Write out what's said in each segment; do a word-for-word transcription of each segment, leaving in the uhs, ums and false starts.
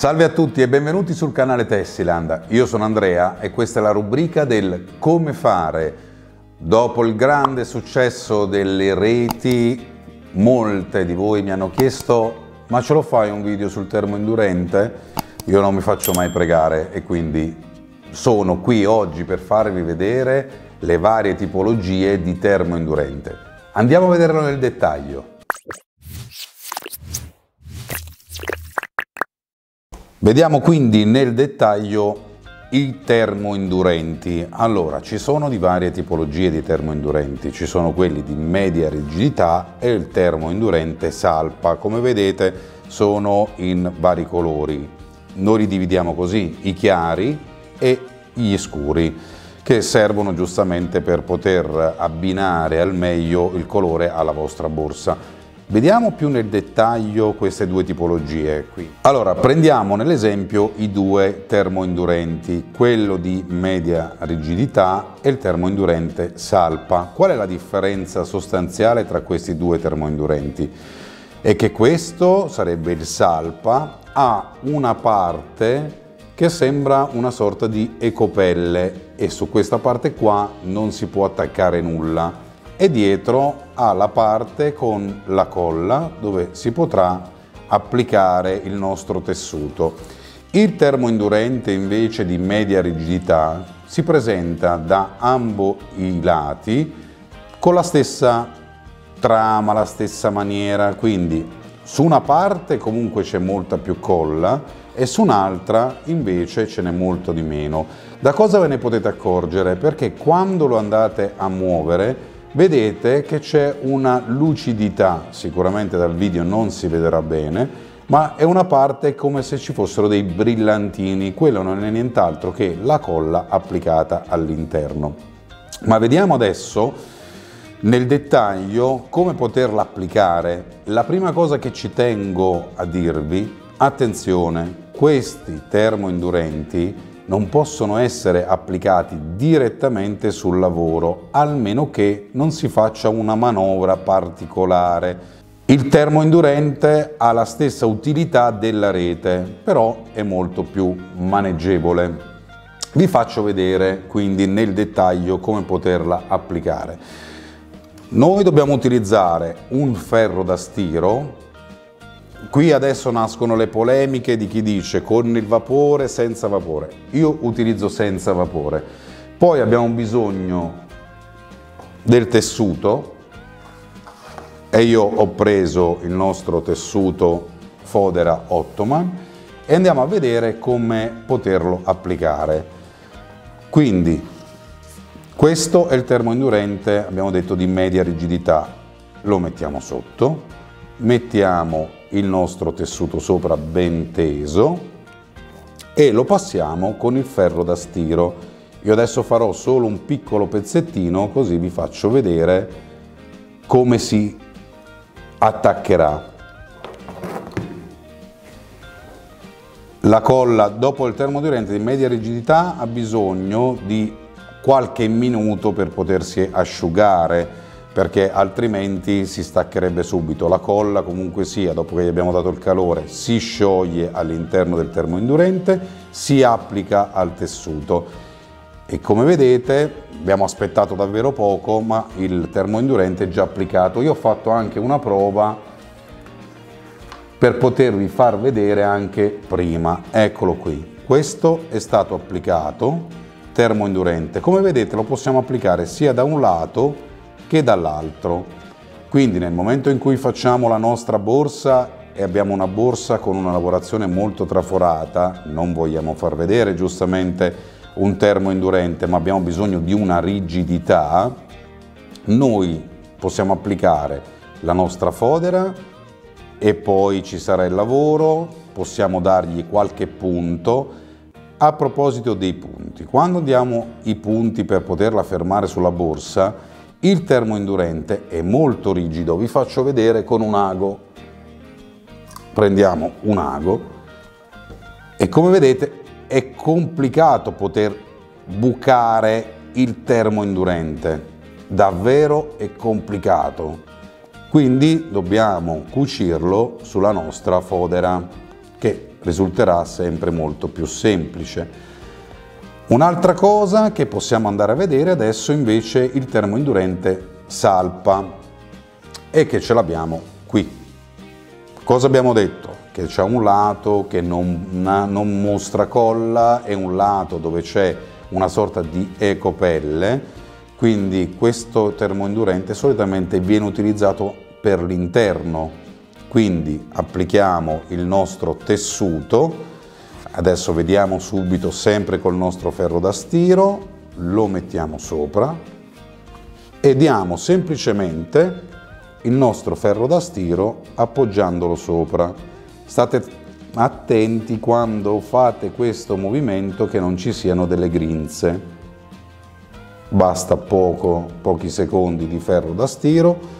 Salve a tutti e benvenuti sul canale Tessiland. Io sono Andrea e questa è la rubrica del come fare. Dopo il grande successo delle reti, molte di voi mi hanno chiesto: ma ce lo fai un video sul termoindurente? Io non mi faccio mai pregare e quindi sono qui oggi per farvi vedere le varie tipologie di termoindurente. Andiamo a vederlo nel dettaglio. Vediamo quindi nel dettaglio i termoindurenti. Allora, ci sono di varie tipologie di termoindurenti, ci sono quelli di media rigidità e il termoindurente salpa. Come vedete sono in vari colori. Noi li dividiamo così, i chiari e gli scuri, che servono giustamente per poter abbinare al meglio il colore alla vostra borsa. Vediamo più nel dettaglio queste due tipologie qui. Allora, prendiamo nell'esempio i due termoindurenti, quello di media rigidità e il termoindurente salpa. Qual è la differenza sostanziale tra questi due termoindurenti? È che questo sarebbe il salpa, ha una parte che sembra una sorta di ecopelle e su questa parte qua non si può attaccare nulla. E dietro ha la parte con la colla dove si potrà applicare il nostro tessuto. Il termoindurente invece di media rigidità si presenta da ambo i lati con la stessa trama, la stessa maniera, quindi su una parte comunque c'è molta più colla e su un'altra invece ce n'è molto di meno. Da cosa ve ne potete accorgere? Perché quando lo andate a muovere vedete che c'è una lucidità, sicuramente dal video non si vedrà bene, ma è una parte come se ci fossero dei brillantini, quello non è nient'altro che la colla applicata all'interno. Ma vediamo adesso nel dettaglio come poterla applicare. La prima cosa che ci tengo a dirvi, attenzione, questi termoindurenti non possono essere applicati direttamente sul lavoro, almeno che non si faccia una manovra particolare. Il termoindurente ha la stessa utilità della rete, però è molto più maneggevole. Vi faccio vedere quindi nel dettaglio come poterla applicare. Noi dobbiamo utilizzare un ferro da stiro. Qui adesso nascono le polemiche di chi dice con il vapore, senza vapore. Io utilizzo senza vapore. Poi abbiamo bisogno del tessuto e io ho preso il nostro tessuto Fodera Ottoman e andiamo a vedere come poterlo applicare. Quindi questo è il termoindurente, abbiamo detto di media rigidità. Lo mettiamo sotto, mettiamo il nostro tessuto sopra ben teso e lo passiamo con il ferro da stiro. Io adesso farò solo un piccolo pezzettino così vi faccio vedere come si attaccherà. La colla dopo il termoindurente di media rigidità ha bisogno di qualche minuto per potersi asciugare, perché altrimenti si staccherebbe subito. La colla comunque sia, dopo che gli abbiamo dato il calore, si scioglie all'interno del termoindurente, si applica al tessuto e come vedete abbiamo aspettato davvero poco, ma il termoindurente è già applicato. Io ho fatto anche una prova per potervi far vedere anche prima. Eccolo qui, questo è stato applicato termoindurente. Come vedete lo possiamo applicare sia da un lato che dall'altro, quindi nel momento in cui facciamo la nostra borsa e abbiamo una borsa con una lavorazione molto traforata, non vogliamo far vedere giustamente un termoindurente, ma abbiamo bisogno di una rigidità, noi possiamo applicare la nostra fodera e poi ci sarà il lavoro, possiamo dargli qualche punto. A proposito dei punti, quando diamo i punti per poterla fermare sulla borsa, il termoindurente è molto rigido, vi faccio vedere con un ago. Prendiamo un ago e come vedete è complicato poter bucare il termoindurente, davvero è complicato. Quindi dobbiamo cucirlo sulla nostra fodera, che risulterà sempre molto più semplice. Un'altra cosa che possiamo andare a vedere adesso invece il termoindurente salpa, e che ce l'abbiamo qui. Cosa abbiamo detto? Che c'è un lato che non, non mostra colla e un lato dove c'è una sorta di ecopelle, quindi questo termoindurente solitamente viene utilizzato per l'interno. Quindi applichiamo il nostro tessuto, adesso vediamo subito sempre col nostro ferro da stiro, lo mettiamo sopra e diamo semplicemente il nostro ferro da stiro appoggiandolo sopra. State attenti quando fate questo movimento che non ci siano delle grinze, basta poco, pochi secondi di ferro da stiro.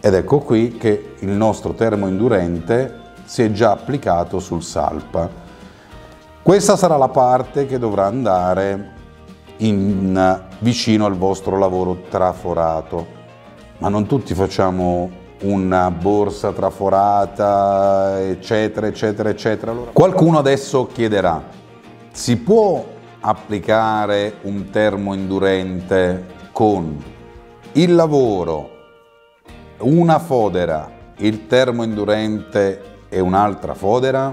Ed ecco qui che il nostro termoindurente si è già applicato sul salpa. Questa sarà la parte che dovrà andare in, vicino al vostro lavoro traforato. Ma non tutti facciamo una borsa traforata, eccetera, eccetera, eccetera. Allora, qualcuno adesso chiederà, si può applicare un termoindurente con il lavoro, una fodera, il termoindurente e un'altra fodera?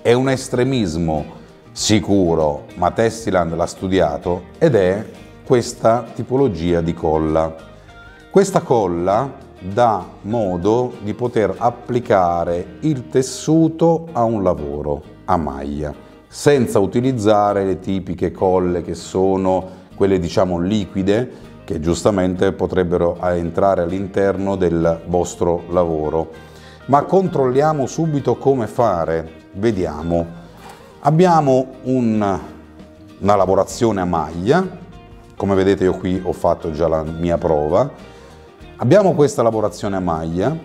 È un estremismo sicuro, ma Tessiland l'ha studiato ed è questa tipologia di colla. Questa colla dà modo di poter applicare il tessuto a un lavoro a maglia, senza utilizzare le tipiche colle che sono quelle diciamo liquide, che giustamente potrebbero entrare all'interno del vostro lavoro. Ma controlliamo subito come fare. Vediamo, abbiamo un, una lavorazione a maglia, come vedete io qui ho fatto già la mia prova. Abbiamo questa lavorazione a maglia,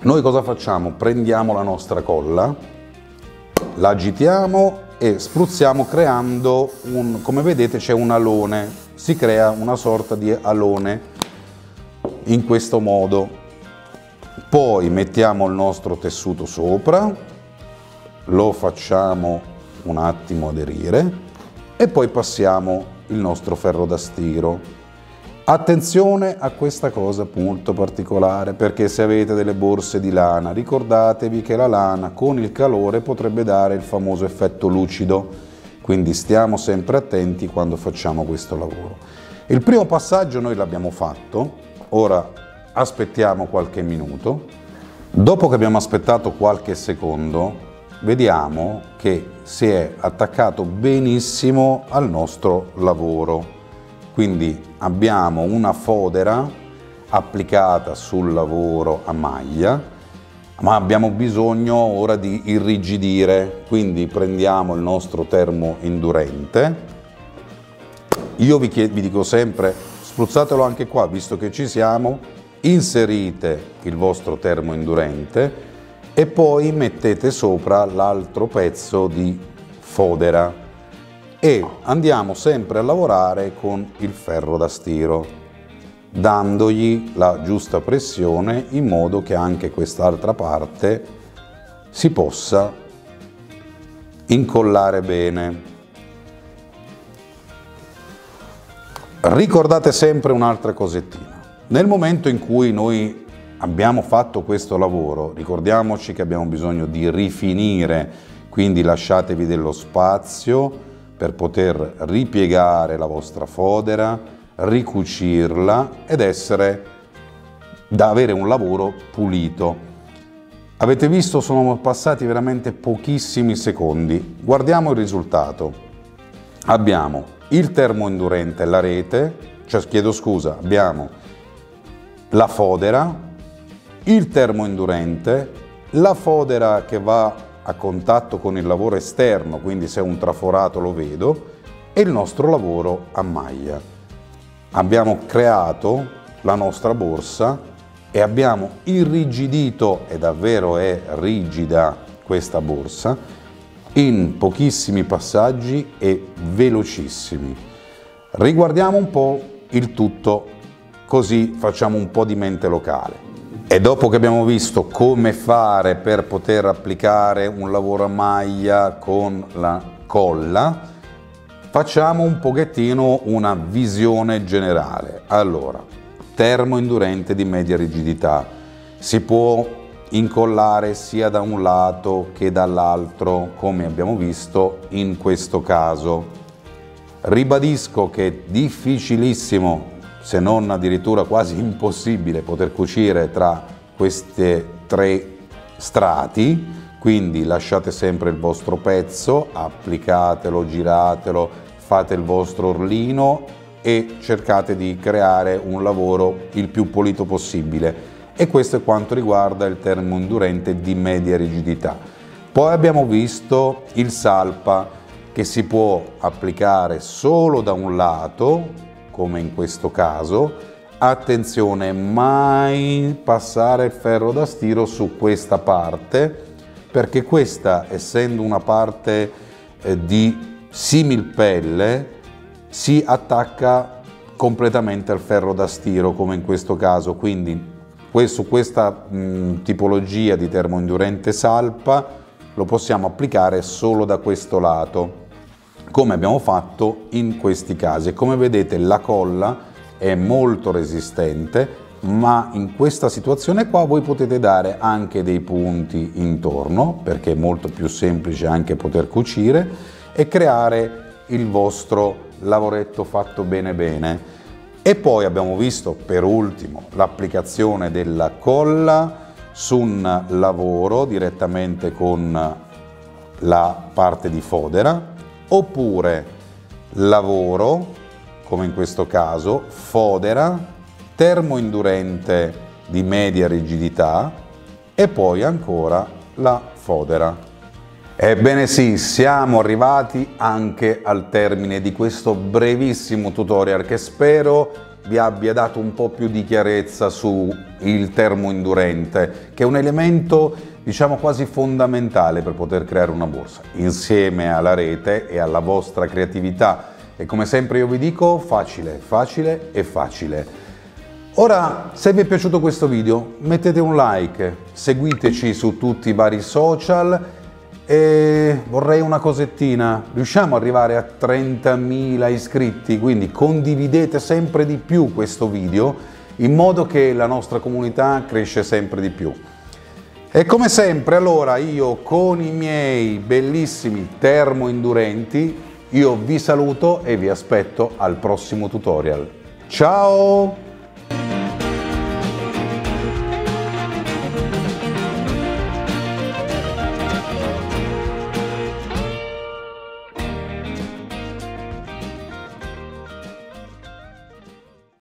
noi cosa facciamo? Prendiamo la nostra colla, la agitiamo e spruzziamo creando un, come vedete c'è un alone, si crea una sorta di alone in questo modo. Poi mettiamo il nostro tessuto sopra, lo facciamo un attimo aderire e poi passiamo il nostro ferro da stiro. Attenzione a questa cosa molto particolare, perché se avete delle borse di lana ricordatevi che la lana con il calore potrebbe dare il famoso effetto lucido. Quindi stiamo sempre attenti quando facciamo questo lavoro. Il primo passaggio noi l'abbiamo fatto, ora aspettiamo qualche minuto. Dopo che abbiamo aspettato qualche secondo, vediamo che si è attaccato benissimo al nostro lavoro. Quindi abbiamo una fodera applicata sul lavoro a maglia, ma abbiamo bisogno ora di irrigidire, quindi prendiamo il nostro termoindurente. Io vi, vi dico sempre, spruzzatelo anche qua, visto che ci siamo, inserite il vostro termoindurente e poi mettete sopra l'altro pezzo di fodera e andiamo sempre a lavorare con il ferro da stiro, dandogli la giusta pressione in modo che anche quest'altra parte si possa incollare bene. Ricordate sempre un'altra cosettina. Nel momento in cui noi abbiamo fatto questo lavoro, ricordiamoci che abbiamo bisogno di rifinire, quindi lasciatevi dello spazio per poter ripiegare la vostra fodera, ricucirla ed essere da avere un lavoro pulito. Avete visto, sono passati veramente pochissimi secondi. Guardiamo il risultato. Abbiamo il termoindurente, la rete, cioè chiedo scusa, abbiamo la fodera, il termoindurente, la fodera che va a contatto con il lavoro esterno, quindi se è un traforato lo vedo, e il nostro lavoro a maglia. Abbiamo creato la nostra borsa e abbiamo irrigidito, e davvero è rigida questa borsa, in pochissimi passaggi e velocissimi. Riguardiamo un po' il tutto, così facciamo un po' di mente locale. E dopo che abbiamo visto come fare per poter applicare un lavoro a maglia con la colla, facciamo un pochettino una visione generale. Allora, termoindurente di media rigidità, si può incollare sia da un lato che dall'altro, come abbiamo visto in questo caso. Ribadisco che è difficilissimo, se non addirittura quasi impossibile, poter cucire tra questi tre strati, quindi lasciate sempre il vostro pezzo, applicatelo, giratelo, fate il vostro orlino e cercate di creare un lavoro il più pulito possibile. E questo è quanto riguarda il termoindurente di media rigidità. Poi abbiamo visto il salpa, che si può applicare solo da un lato, come in questo caso. Attenzione, mai passare il ferro da stiro su questa parte, perché questa, essendo una parte eh, di similpelle, si attacca completamente al ferro da stiro, come in questo caso. Quindi su questa mh, tipologia di termoindurente salpa lo possiamo applicare solo da questo lato, come abbiamo fatto in questi casi. Come vedete, la colla è molto resistente, ma in questa situazione qua voi potete dare anche dei punti intorno, perché è molto più semplice anche poter cucire e creare il vostro lavoretto fatto bene bene. E poi abbiamo visto per ultimo l'applicazione della colla su un lavoro direttamente con la parte di fodera, oppure lavoro, come in questo caso, fodera, termoindurente di media rigidità e poi ancora la fodera. Ebbene sì, siamo arrivati anche al termine di questo brevissimo tutorial, che spero vi abbia dato un po' più di chiarezza su il termoindurente, che è un elemento, diciamo, quasi fondamentale per poter creare una borsa, insieme alla rete e alla vostra creatività. E come sempre io vi dico, facile, facile e facile. Ora, se vi è piaciuto questo video, mettete un like, seguiteci su tutti i vari social. E vorrei una cosettina, riusciamo ad arrivare a trentamila iscritti, quindi condividete sempre di più questo video, in modo che la nostra comunità cresce sempre di più. E come sempre, allora, io con i miei bellissimi termoindurenti, io vi saluto e vi aspetto al prossimo tutorial. Ciao!